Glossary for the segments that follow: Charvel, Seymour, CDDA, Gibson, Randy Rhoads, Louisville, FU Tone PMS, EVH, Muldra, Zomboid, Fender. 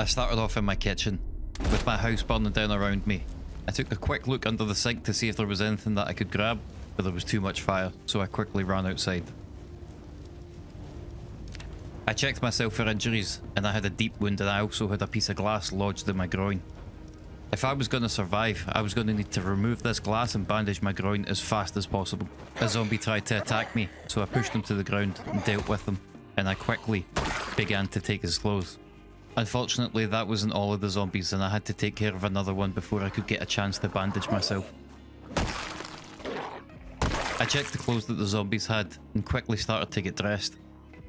I started off in my kitchen, with my house burning down around me. I took a quick look under the sink to see if there was anything that I could grab, but there was too much fire, so I quickly ran outside. I checked myself for injuries, and I had a deep wound, and I also had a piece of glass lodged in my groin. If I was going to survive, I was going to need to remove this glass and bandage my groin as fast as possible. A zombie tried to attack me, so I pushed him to the ground and dealt with him, and I quickly began to take his clothes. Unfortunately, that wasn't all of the zombies, and I had to take care of another one before I could get a chance to bandage myself. I checked the clothes that the zombies had and quickly started to get dressed.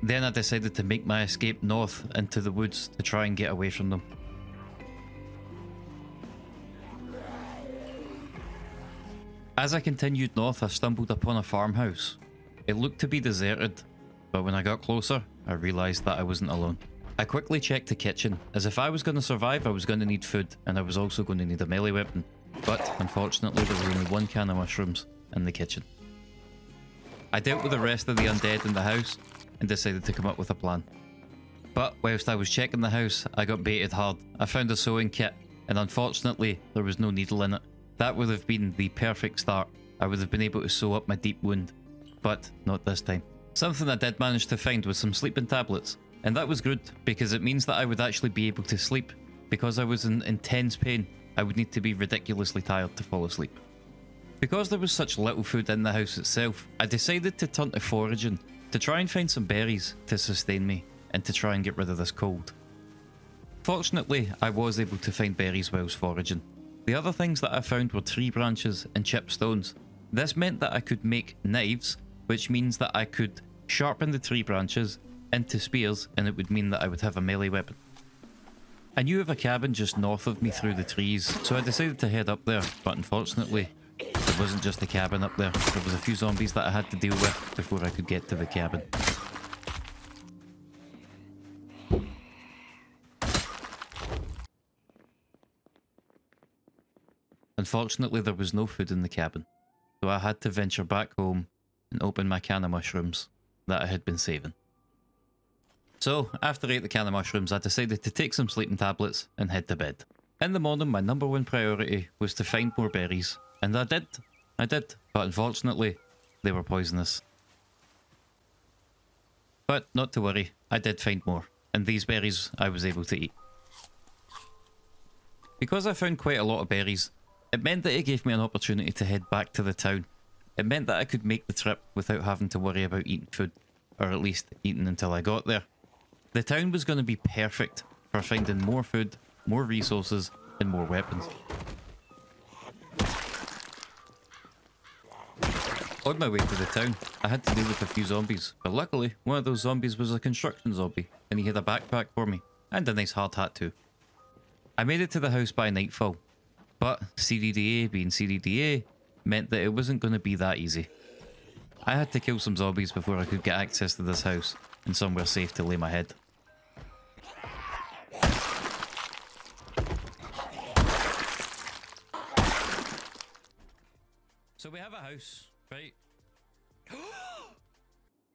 Then I decided to make my escape north into the woods to try and get away from them. As I continued north, I stumbled upon a farmhouse. It looked to be deserted, but when I got closer, I realised that I wasn't alone. I quickly checked the kitchen, as if I was going to survive, I was going to need food, and I was also going to need a melee weapon. But, unfortunately, there was only one can of mushrooms in the kitchen. I dealt with the rest of the undead in the house, and decided to come up with a plan. But, whilst I was checking the house, I got baited hard. I found a sewing kit, and unfortunately, there was no needle in it. That would have been the perfect start. I would have been able to sew up my deep wound. But, not this time. Something I did manage to find was some sleeping tablets. And that was good, because it means that I would actually be able to sleep. Because I was in intense pain, I would need to be ridiculously tired to fall asleep. Because there was such little food in the house itself, I decided to turn to foraging, to try and find some berries to sustain me, and to try and get rid of this cold. Fortunately, I was able to find berries whilst foraging. The other things that I found were tree branches and chipped stones. This meant that I could make knives, which means that I could sharpen the tree branches into spears, and it would mean that I would have a melee weapon. I knew of a cabin just north of me through the trees, so I decided to head up there, but unfortunately, there wasn't just a cabin up there. There was a few zombies that I had to deal with before I could get to the cabin. Unfortunately, there was no food in the cabin, so I had to venture back home and open my can of mushrooms that I had been saving. So, after I ate the can of mushrooms, I decided to take some sleeping tablets and head to bed. In the morning, my number one priority was to find more berries. And I did. But unfortunately, they were poisonous. But not to worry, I did find more. And these berries I was able to eat. Because I found quite a lot of berries, it meant that it gave me an opportunity to head back to the town. It meant that I could make the trip without having to worry about eating food. Or at least eating until I got there. The town was going to be perfect for finding more food, more resources, and more weapons. On my way to the town, I had to deal with a few zombies, but luckily, one of those zombies was a construction zombie, and he had a backpack for me, and a nice hard hat too. I made it to the house by nightfall, but CDDA being CDDA meant that it wasn't going to be that easy. I had to kill some zombies before I could get access to this house, and somewhere safe to lay my head. So we have a house, right?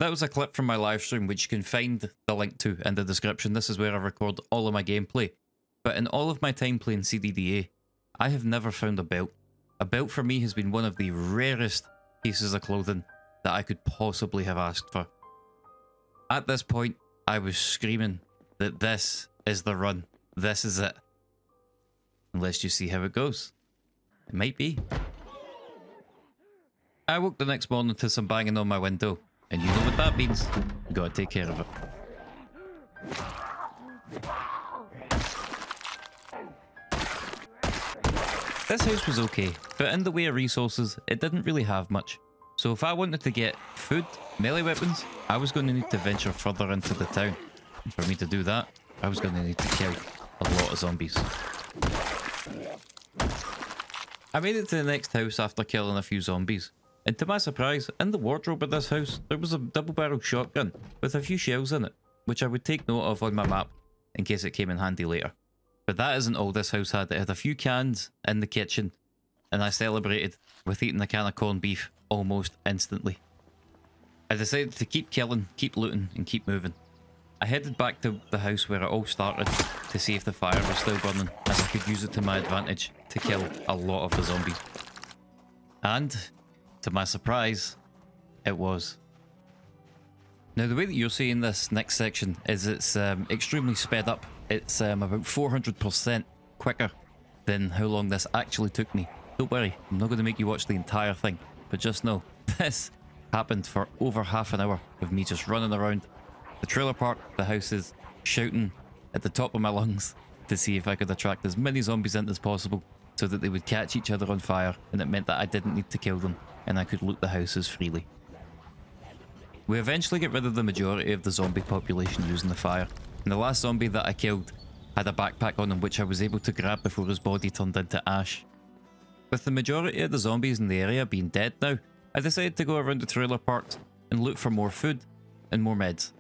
That was a clip from my live stream, which you can find the link to in the description. This is where I record all of my gameplay. But in all of my time playing CDDA, I have never found a belt. A belt for me has been one of the rarest pieces of clothing that I could possibly have asked for. At this point, I was screaming that this is the run. This is it. Unless you see how it goes. It might be. I woke the next morning to some banging on my window. And you know what that means. You gotta take care of it. This house was okay, but in the way of resources, it didn't really have much. So if I wanted to get food, melee weapons, I was going to need to venture further into the town. And for me to do that, I was going to need to kill a lot of zombies. I made it to the next house after killing a few zombies. And to my surprise, in the wardrobe of this house, there was a double-barreled shotgun with a few shells in it, which I would take note of on my map in case it came in handy later. But that isn't all this house had. It had a few cans in the kitchen, and I celebrated with eating a can of corned beef almost instantly. I decided to keep killing, keep looting, and keep moving. I headed back to the house where it all started to see if the fire was still burning, as I could use it to my advantage to kill a lot of the zombies. And, to my surprise, it was. Now, the way that you're seeing this next section is it's extremely sped up. It's about 400% quicker than how long this actually took me. Don't worry, I'm not going to make you watch the entire thing, but just know this happened for over half an hour of me just running around the trailer park, the houses, shouting at the top of my lungs to see if I could attract as many zombies in as possible so that they would catch each other on fire, and it meant that I didn't need to kill them and I could loot the houses freely. We eventually get rid of the majority of the zombie population using the fire, and the last zombie that I killed had a backpack on him which I was able to grab before his body turned into ash. With the majority of the zombies in the area being dead now, I decided to go around the trailer parks and look for more food and more meds.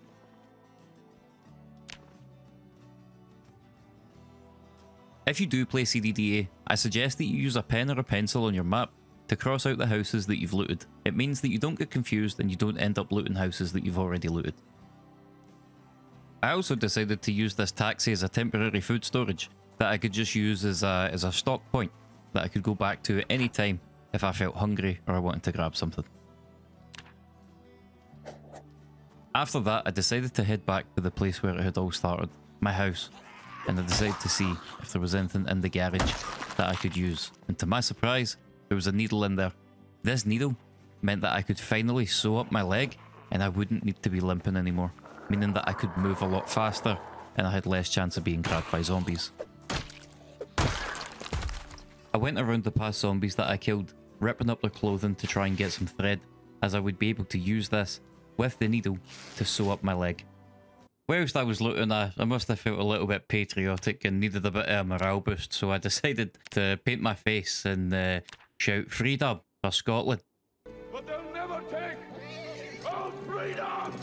If you do play CDDA, I suggest that you use a pen or a pencil on your map to cross out the houses that you've looted. It means that you don't get confused and you don't end up looting houses that you've already looted. I also decided to use this taxi as a temporary food storage that I could just use as a stock point that I could go back to at any time if I felt hungry or I wanted to grab something. After that, I decided to head back to the place where it had all started, my house. And I decided to see if there was anything in the garage that I could use. And to my surprise, there was a needle in there. This needle meant that I could finally sew up my leg and I wouldn't need to be limping anymore, meaning that I could move a lot faster and I had less chance of being grabbed by zombies. I went around the past zombies that I killed, ripping up their clothing to try and get some thread, as I would be able to use this with the needle to sew up my leg. Whilst I was looting, I must have felt a little bit patriotic and needed a bit of a morale boost, so I decided to paint my face and shout freedom for Scotland. But they'll never take our freedom!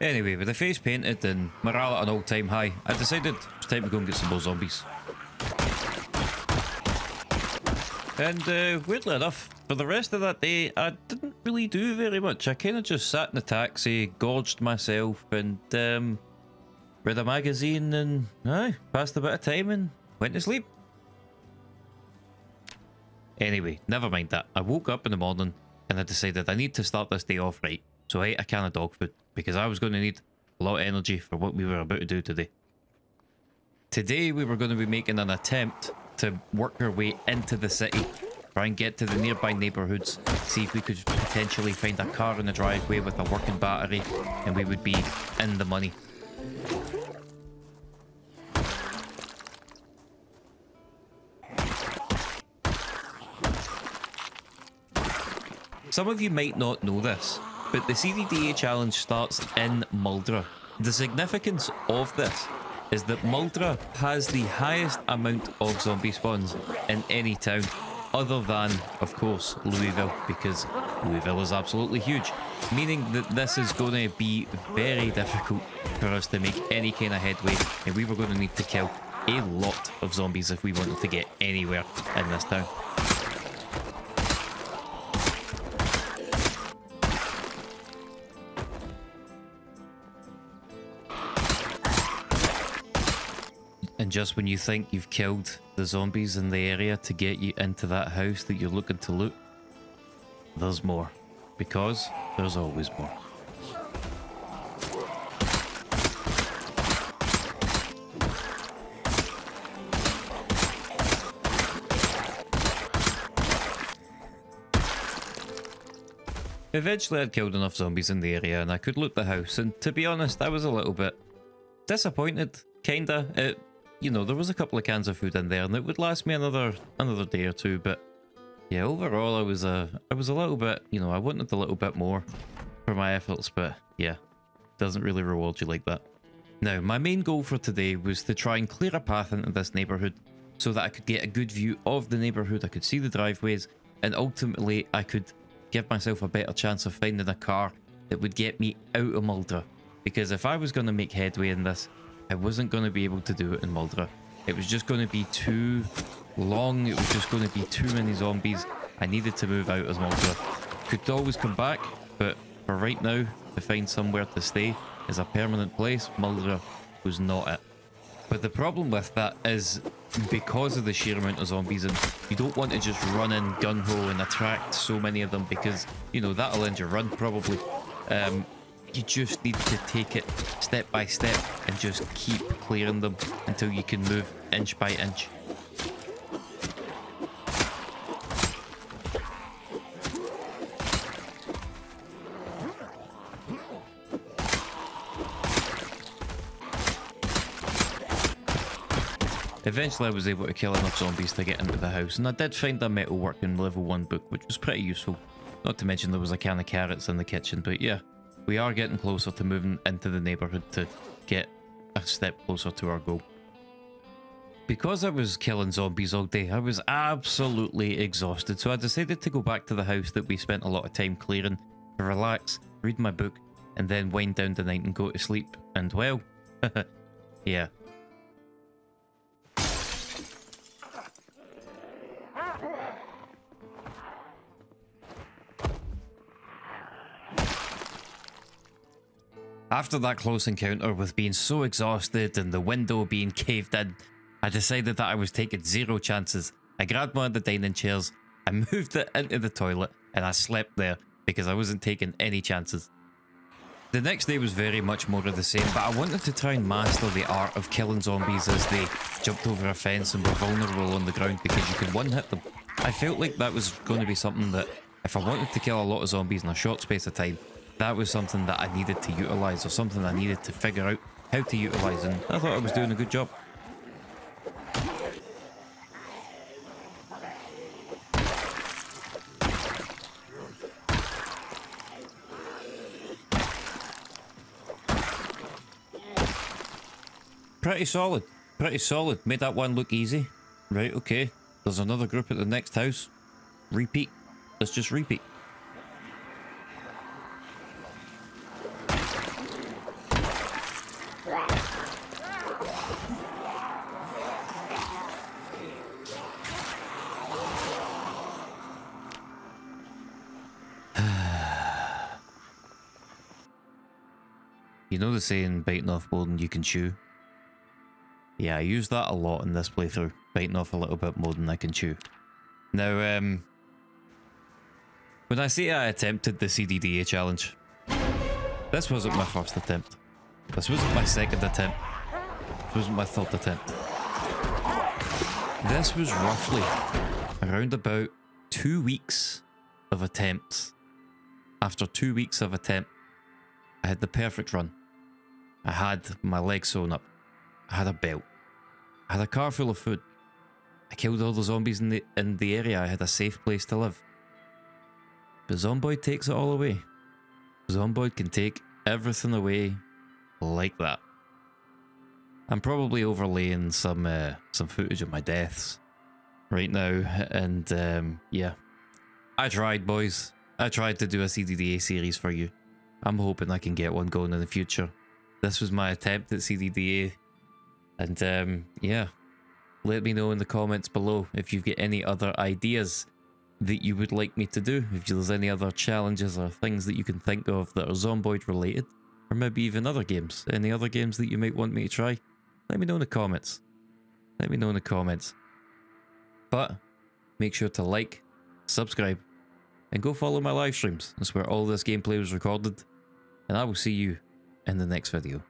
Anyway, with the face painted and morale at an all-time high, I decided it's time to go and get some more zombies. And weirdly enough, for the rest of that day, I didn't really do very much. I kind of just sat in the taxi, gorged myself, and read a magazine, and passed a bit of time and went to sleep. Anyway, never mind that. I woke up in the morning and I decided I need to start this day off right. So I ate a can of dog food because I was going to need a lot of energy for what we were about to do today. Today we were going to be making an attempt to work our way into the city, try and get to the nearby neighbourhoods, see if we could potentially find a car in the driveway with a working battery, and we would be in the money. Some of you might not know this, but the CDDA challenge starts in Muldra. The significance of this is that Muldra has the highest amount of zombie spawns in any town, other than, of course, Louisville, because Louisville is absolutely huge, meaning that this is going to be very difficult for us to make any kind of headway, and we were going to need to kill a lot of zombies if we wanted to get anywhere in this town. And just when you think you've killed the zombies in the area to get you into that house that you're looking to loot, there's more. Because there's always more. Eventually I'd killed enough zombies in the area and I could loot the house, and to be honest I was a little bit disappointed, kinda. You know, there was a couple of cans of food in there, and it would last me another day or two. But yeah, overall, I was a little bit, you know, I wanted a little bit more for my efforts. But yeah, doesn't really reward you like that. Now, my main goal for today was to try and clear a path into this neighborhood so that I could get a good view of the neighborhood. I could see the driveways, and ultimately, I could give myself a better chance of finding a car that would get me out of Muldra. Because if I was going to make headway in this, I wasn't going to be able to do it in Muldra. It was just going to be too long. It was just going to be too many zombies. I needed to move out of Muldra. Could always come back, but For right now, to find somewhere to stay is a permanent place, Muldra was not it. But the problem with that is, because of the sheer amount of zombies, and you don't want to just run in gun-ho and attract so many of them, because, you know, that'll end your run probably. You just need to take it step by step and just keep clearing them until you can move inch by inch. Eventually I was able to kill enough zombies to get into the house, and I did find a metalwork in level 1 book, which was pretty useful. Not to mention there was a can of carrots in the kitchen, but yeah, we are getting closer to moving into the neighbourhood to get a step closer to our goal. Because I was killing zombies all day, I was absolutely exhausted, so I decided to go back to the house that we spent a lot of time clearing, to relax, read my book, and then wind down the night and go to sleep, and well, yeah. After that close encounter with being so exhausted and the window being caved in, I decided that I was taking zero chances. I grabbed one of the dining chairs, I moved it into the toilet, and I slept there because I wasn't taking any chances. The next day was very much more of the same, but I wanted to try and master the art of killing zombies as they jumped over a fence and were vulnerable on the ground because you can one-hit them. I felt like that was going to be something that, if I wanted to kill a lot of zombies in a short space of time, that was something that I needed to utilise, or something I needed to figure out how to utilise, and I thought I was doing a good job. Pretty solid, made that one look easy. Right, okay, there's another group at the next house. Repeat, let's just repeat. You know the saying, biting off more than you can chew? Yeah, I use that a lot in this playthrough, biting off a little bit more than I can chew. Now, when I say I attempted the CDDA challenge, this wasn't my first attempt. This wasn't my second attempt. This wasn't my third attempt. This was roughly around about 2 weeks of attempts. After 2 weeks of attempt, I had the perfect run. I had my legs sewn up, I had a belt, I had a car full of food, I killed all the zombies in the area, I had a safe place to live. But Zomboid takes it all away. Zomboid can take everything away like that. I'm probably overlaying some footage of my deaths right now, and yeah. I tried, boys. I tried to do a CDDA series for you. I'm hoping I can get one going in the future. This was my attempt at CDDA. And yeah, let me know in the comments below if you've got any other ideas that you would like me to do. If there's any other challenges or things that you can think of that are Zomboid related. Or maybe even other games. Any other games that you might want me to try. Let me know in the comments. Let me know in the comments. But make sure to like, subscribe, and go follow my live streams. That's where all this gameplay was recorded. And I will see you in the next video.